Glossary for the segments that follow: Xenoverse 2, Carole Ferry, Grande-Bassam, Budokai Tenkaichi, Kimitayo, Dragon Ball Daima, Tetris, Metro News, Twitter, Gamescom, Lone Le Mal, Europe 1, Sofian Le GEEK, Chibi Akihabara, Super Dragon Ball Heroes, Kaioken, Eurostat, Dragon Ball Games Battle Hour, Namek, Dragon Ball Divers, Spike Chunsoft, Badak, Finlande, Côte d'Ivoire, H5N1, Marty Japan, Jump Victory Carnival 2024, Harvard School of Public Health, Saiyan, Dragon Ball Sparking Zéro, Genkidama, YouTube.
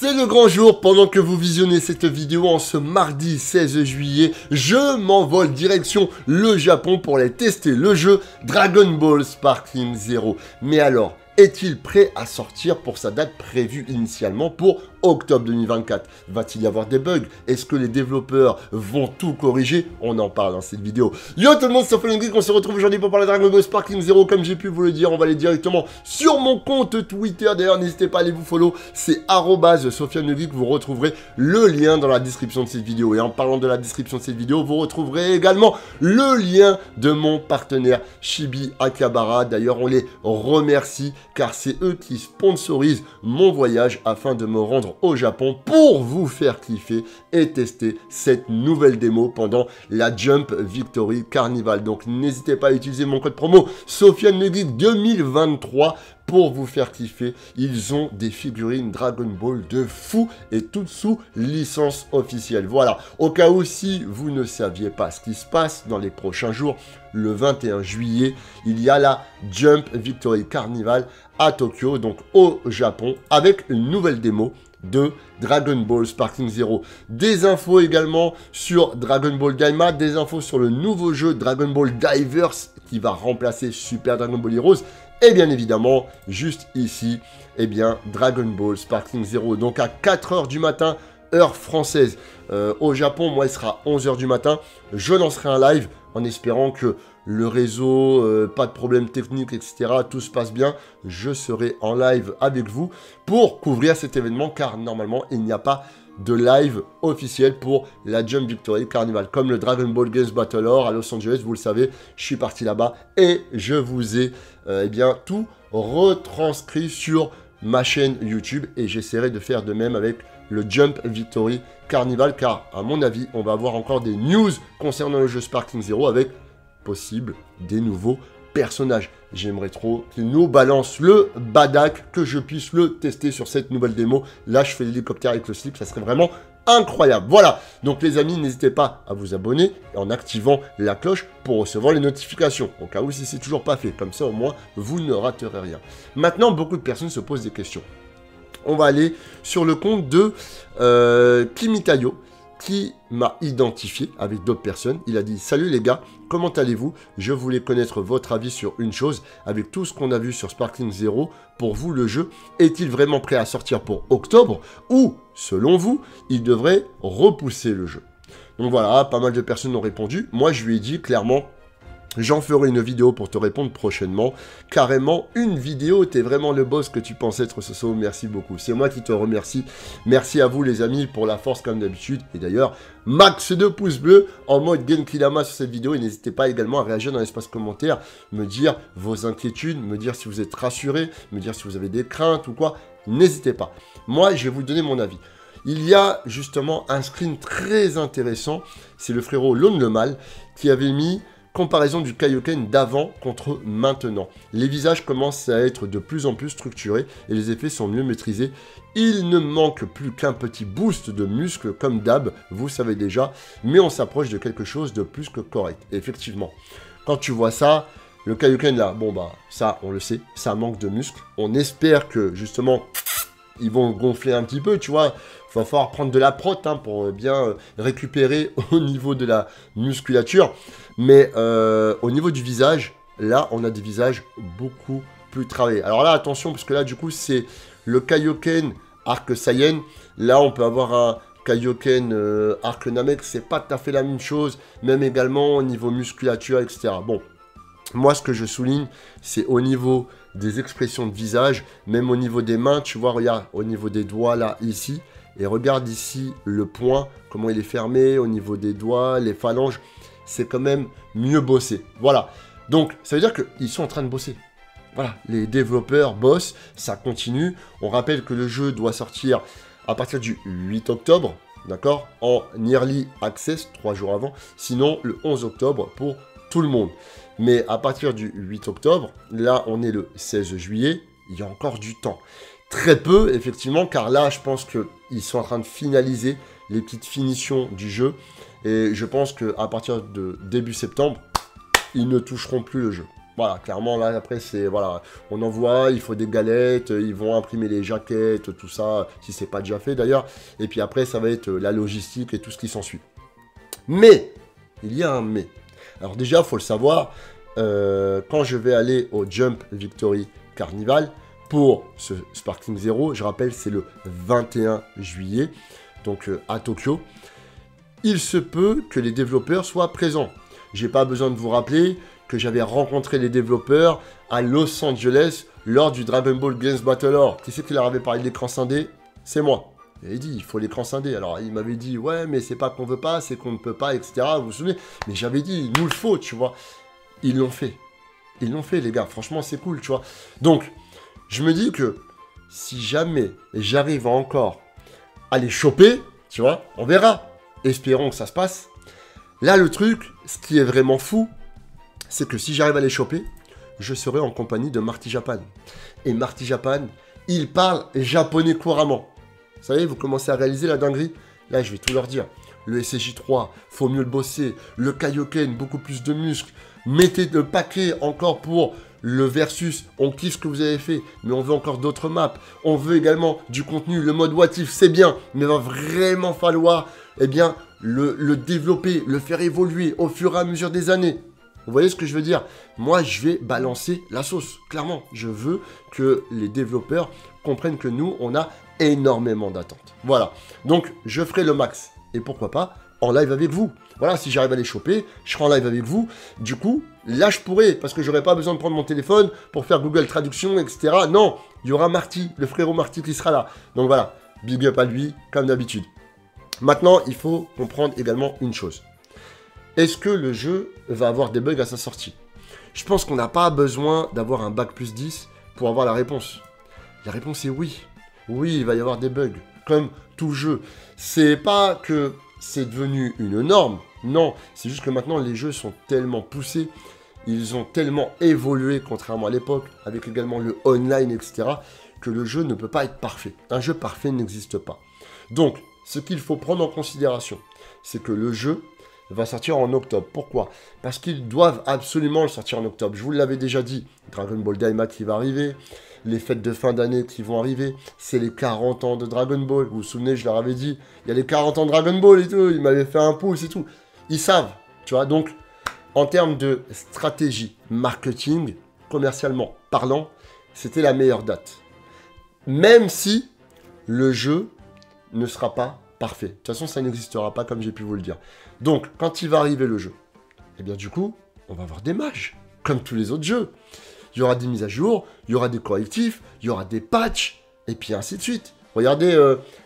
C'est le grand jour. Pendant que vous visionnez cette vidéo en ce mardi 16 juillet, je m'envole direction le Japon pour aller tester le jeu Dragon Ball Sparking Zéro. Mais alors, est-il prêt à sortir pour sa date prévue initialement pour octobre 2024? Va-t-il y avoir des bugs? Est-ce que les développeurs vont tout corriger? On en parle dans cette vidéo. Yo tout le monde, c'est Sofian Le GEEK, on se retrouve aujourd'hui pour parler de Dragon Ball Sparking Zéro. Comme j'ai pu vous le dire, on va aller directement sur mon compte Twitter. D'ailleurs, n'hésitez pas à aller vous follow, c'est @Sofian Le GEEK. Vous retrouverez le lien dans la description de cette vidéo. Et en parlant de la description de cette vidéo, vous retrouverez également le lien de mon partenaire Chibi Akihabara. D'ailleurs, on les remercie, car c'est eux qui sponsorisent mon voyage afin de me rendre au Japon pour vous faire kiffer et tester cette nouvelle démo pendant la Jump Victory Carnival. Donc n'hésitez pas à utiliser mon code promo Sofian Le GEEK 2023 pour vous faire kiffer. Ils ont des figurines Dragon Ball de fou et toutes sous licence officielle. Voilà, au cas où si vous ne saviez pas ce qui se passe dans les prochains jours, le 21 juillet, il y a la Jump Victory Carnival à Tokyo, donc au Japon, avec une nouvelle démo de Dragon Ball Sparking Zéro. Des infos également sur Dragon Ball Daima, des infos sur le nouveau jeu Dragon Ball Divers qui va remplacer Super Dragon Ball Heroes. Et bien évidemment, juste ici, eh bien, Dragon Ball Sparking Zéro. Donc à 4 h du matin, heure française. Au Japon, moi, il sera 11 h du matin. Je lancerai un live en espérant que le réseau, pas de problème technique, etc., tout se passe bien. Je serai en live avec vous pour couvrir cet événement, car normalement, il n'y a pas de live officiel pour la Jump Victory Carnival, comme le Dragon Ball Games Battle Hour à Los Angeles. Vous le savez, je suis parti là-bas et je vous ai eh bien, tout retranscrit sur ma chaîne YouTube, et j'essaierai de faire de même avec le Jump Victory Carnival, car à mon avis, on va avoir encore des news concernant le jeu Sparking Zéro avec possible des nouveaux personnages. J'aimerais trop qu'il nous balance le Badak, que je puisse le tester sur cette nouvelle démo. Là, je fais l'hélicoptère avec le slip, ça serait vraiment incroyable. Voilà, donc les amis, n'hésitez pas à vous abonner en activant la cloche pour recevoir les notifications, au cas où si c'est toujours pas fait. Comme ça, au moins, vous ne raterez rien. Maintenant, beaucoup de personnes se posent des questions. On va aller sur le compte de Kimitayo, qui m'a identifié avec d'autres personnes. Il a dit « Salut les gars, comment allez-vous? Je voulais connaître votre avis sur une chose. Avec tout ce qu'on a vu sur Sparking Zéro, pour vous le jeu est-il vraiment prêt à sortir pour octobre? Ou, selon vous, il devrait repousser le jeu ?» Donc voilà, pas mal de personnes ont répondu. Moi, je lui ai dit clairement « J'en ferai une vidéo pour te répondre prochainement. Carrément, une vidéo, t'es vraiment le boss que tu penses être, Soso. Merci beaucoup. C'est moi qui te remercie. Merci à vous les amis pour la force comme d'habitude. Et d'ailleurs, max de pouces bleus en mode Genkidama sur cette vidéo. Et n'hésitez pas également à réagir dans l'espace commentaire, me dire vos inquiétudes, me dire si vous êtes rassurés, me dire si vous avez des craintes ou quoi. N'hésitez pas. Moi, je vais vous donner mon avis. Il y a justement un screen très intéressant. C'est le frérot Lone Le Mal qui avait mis comparaison du Kaioken d'avant contre maintenant. Les visages commencent à être de plus en plus structurés et les effets sont mieux maîtrisés. Il ne manque plus qu'un petit boost de muscles comme d'hab, vous savez déjà, mais on s'approche de quelque chose de plus que correct. Effectivement, quand tu vois ça, le Kaioken là, bon bah ça on le sait, ça manque de muscles. On espère que justement ils vont gonfler un petit peu, tu vois. Il va falloir prendre de la prot hein, pour bien récupérer au niveau de la musculature. Mais au niveau du visage, là, on a des visages beaucoup plus travaillés. Alors là, attention, parce que là, du coup, c'est le Kaioken Arc Saiyan. Là, on peut avoir un Kaioken Arc Namek. C'est pas tout à fait la même chose. Même également au niveau musculature, etc. Bon, moi, ce que je souligne, c'est au niveau des expressions de visage, même au niveau des mains. Tu vois, regarde, au niveau des doigts, là, ici. Et regarde ici le point, comment il est fermé, au niveau des doigts, les phalanges, c'est quand même mieux bossé. Voilà, donc ça veut dire qu'ils sont en train de bosser. Voilà, les développeurs bossent, ça continue. On rappelle que le jeu doit sortir à partir du 8 octobre, d'accord, en Early Access, 3 jours avant, sinon le 11 octobre pour tout le monde. Mais à partir du 8 octobre, là on est le 16 juillet, il y a encore du temps. Très peu, effectivement, car là, je pense qu'ils sont en train de finaliser les petites finitions du jeu. Et je pense qu'à partir de début septembre, ils ne toucheront plus le jeu. Voilà, clairement, là, après, c'est, voilà, on envoie, il faut des galettes, ils vont imprimer les jaquettes, tout ça, si c'est pas déjà fait, d'ailleurs. Et puis après, ça va être la logistique et tout ce qui s'ensuit. Mais, il y a un mais. Alors déjà, il faut le savoir, quand je vais aller au Jump Victory Carnival, pour ce Sparking Zéro, je rappelle, c'est le 21 juillet, donc à Tokyo, il se peut que les développeurs soient présents. J'ai pas besoin de vous rappeler que j'avais rencontré les développeurs à Los Angeles lors du Dragon Ball Games Battle Hour. Qui c'est qui leur avait parlé de l'écran scindé? C'est moi. Il avait dit, il faut l'écran scindé. Alors, il m'avait dit, ouais, mais c'est pas qu'on veut pas, c'est qu'on ne peut pas, etc. Vous vous souvenez? Mais j'avais dit, il nous le faut, tu vois. Ils l'ont fait. Ils l'ont fait, les gars. Franchement, c'est cool, tu vois. Donc, je me dis que si jamais j'arrive encore à les choper, tu vois, on verra. Espérons que ça se passe. Là, le truc, ce qui est vraiment fou, c'est que si j'arrive à les choper, je serai en compagnie de Marty Japan. Et Marty Japan, il parle japonais couramment. Vous savez, vous commencez à réaliser la dinguerie. Là, je vais tout leur dire. Le SCJ3, faut mieux le bosser. Le Kaioken, beaucoup plus de muscles. Mettez le paquet encore pour le versus. On kiffe ce que vous avez fait, mais on veut encore d'autres maps. On veut également du contenu. Le mode what if, c'est bien, mais il va vraiment falloir, eh bien, le développer, le faire évoluer au fur et à mesure des années. Vous voyez ce que je veux dire? Moi, je vais balancer la sauce, clairement. Je veux que les développeurs comprennent que nous, on a énormément d'attentes. Voilà. Donc, je ferai le max. Et pourquoi pas en live avec vous. Voilà, si j'arrive à les choper, je serai en live avec vous. Du coup, là, je pourrai, parce que j'aurai pas besoin de prendre mon téléphone pour faire Google Traduction, etc. Non, il y aura Marty, le frérot Marty qui sera là. Donc voilà, big up à lui, comme d'habitude. Maintenant, il faut comprendre également une chose. Est-ce que le jeu va avoir des bugs à sa sortie? Je pense qu'on n'a pas besoin d'avoir un bac plus 10 pour avoir la réponse. La réponse est oui. Oui, il va y avoir des bugs, comme tout jeu. C'est pas que c'est devenu une norme, non. C'est juste que maintenant, les jeux sont tellement poussés, ils ont tellement évolué, contrairement à l'époque, avec également le online, etc., que le jeu ne peut pas être parfait. Un jeu parfait n'existe pas. Donc, ce qu'il faut prendre en considération, c'est que le jeu va sortir en octobre. Pourquoi? Parce qu'ils doivent absolument le sortir en octobre. Je vous l'avais déjà dit, Dragon Ball Daima qui va arriver, les fêtes de fin d'année qui vont arriver, c'est les 40 ans de Dragon Ball. Vous vous souvenez, je leur avais dit, il y a les 40 ans de Dragon Ball et tout, ils m'avaient fait un pouce et tout. Ils savent, tu vois. Donc, en termes de stratégie, marketing, commercialement parlant, c'était la meilleure date. Même si le jeu ne sera pas parfait. De toute façon, ça n'existera pas, comme j'ai pu vous le dire. Donc, quand il va arriver le jeu, eh bien, du coup, on va avoir des mages, comme tous les autres jeux. Il y aura des mises à jour, il y aura des correctifs, il y aura des patchs, et puis ainsi de suite. Regardez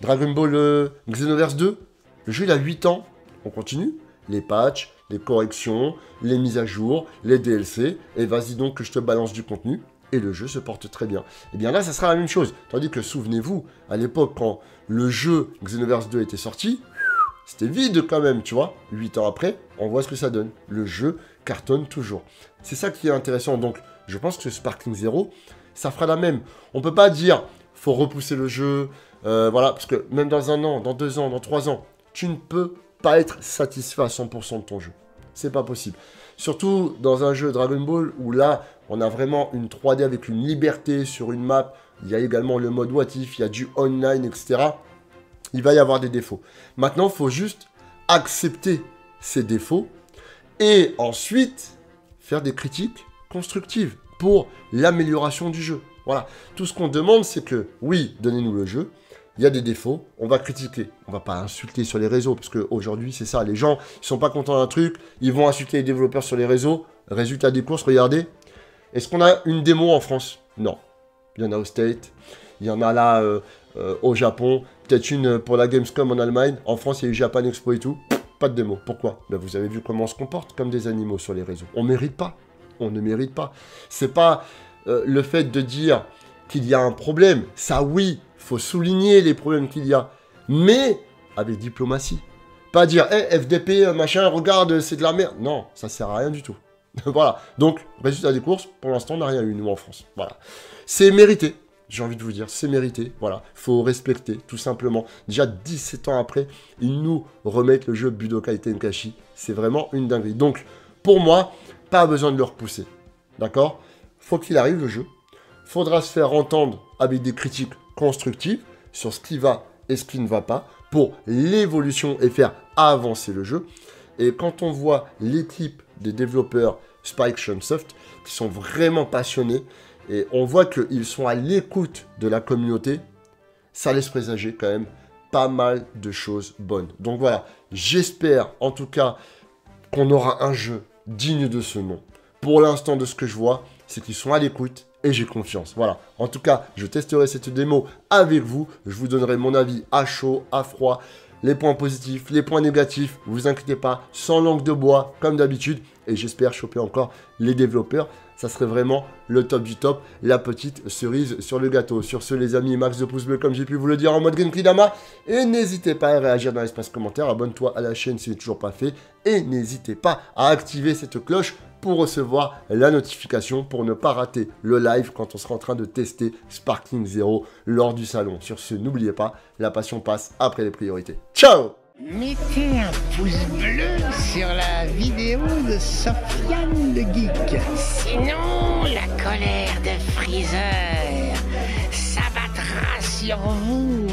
Dragon Ball Xenoverse 2. Le jeu, il a 8 ans. On continue. Les patchs, les corrections, les mises à jour, les DLC, et vas-y donc que je te balance du contenu. Et le jeu se porte très bien. Et bien là, ça sera la même chose. Tandis que, souvenez-vous, à l'époque, quand le jeu Xenoverse 2 était sorti, c'était vide quand même, tu vois. 8 ans après, on voit ce que ça donne. Le jeu cartonne toujours. C'est ça qui est intéressant. Donc, je pense que Sparking Zéro, ça fera la même. On ne peut pas dire, faut repousser le jeu, voilà, parce que même dans un an, dans 2 ans, dans 3 ans, tu ne peux pas être satisfait à 100% de ton jeu. C'est pas possible. Surtout dans un jeu Dragon Ball où là, on a vraiment une 3D avec une liberté sur une map. Il y a également le mode what if, il y a du online, etc. Il va y avoir des défauts. Maintenant, il faut juste accepter ces défauts et ensuite faire des critiques constructives pour l'amélioration du jeu. Voilà. Tout ce qu'on demande, c'est que, oui, donnez-nous le jeu. Il y a des défauts, on va critiquer. On va pas insulter sur les réseaux, parce qu'aujourd'hui, c'est ça. Les gens, ils sont pas contents d'un truc, ils vont insulter les développeurs sur les réseaux. Résultat des courses, regardez. Est-ce qu'on a une démo en France? Non. Il y en a aux States, il y en a là au Japon, peut-être une pour la Gamescom en Allemagne. En France, il y a eu Japan Expo et tout. Pas de démo. Pourquoi? Ben, vous avez vu comment on se comporte comme des animaux sur les réseaux. On ne mérite pas. On ne mérite pas. C'est pas le fait de dire qu'il y a un problème. Ça, oui. Faut souligner les problèmes qu'il y a, mais avec diplomatie. Pas dire, hey, FDP, machin, regarde, c'est de la merde. Non, ça sert à rien du tout. Voilà. Donc, résultat des courses, pour l'instant, on n'a rien eu, nous, en France. Voilà. C'est mérité, j'ai envie de vous dire. C'est mérité. Voilà. Faut respecter, tout simplement. Déjà, 17 ans après, ils nous remettent le jeu Budokai Tenkaichi. C'est vraiment une dinguerie. Donc, pour moi, pas besoin de le repousser. D'accord? Faut qu'il arrive le jeu. Faudra se faire entendre avec des critiques constructives sur ce qui va et ce qui ne va pas pour l'évolution et faire avancer le jeu. Et quand on voit l'équipe des développeurs Spike Chunsoft qui sont vraiment passionnés et on voit qu'ils sont à l'écoute de la communauté, ça laisse présager quand même pas mal de choses bonnes. Donc voilà, j'espère en tout cas qu'on aura un jeu digne de ce nom. Pour l'instant, de ce que je vois, c'est qu'ils sont à l'écoute et j'ai confiance. Voilà, en tout cas, je testerai cette démo avec vous. Je vous donnerai mon avis à chaud, à froid, les points positifs, les points négatifs. Ne vous inquiétez pas, sans langue de bois, comme d'habitude. Et j'espère choper encore les développeurs. Ça serait vraiment le top du top, la petite cerise sur le gâteau. Sur ce, les amis, max de pouces bleus, comme j'ai pu vous le dire en mode Genkidama. Et n'hésitez pas à réagir dans l'espace commentaire. Abonne-toi à la chaîne si ce n'est toujours pas fait. Et n'hésitez pas à activer cette cloche pour recevoir la notification, pour ne pas rater le live quand on sera en train de tester Sparking Zéro lors du salon. Sur ce, n'oubliez pas, la passion passe après les priorités. Ciao! Mettez un pouce bleu sur la vidéo de Sofian Le GEEK. Sinon, la colère de Freezer s'abattra sur vous.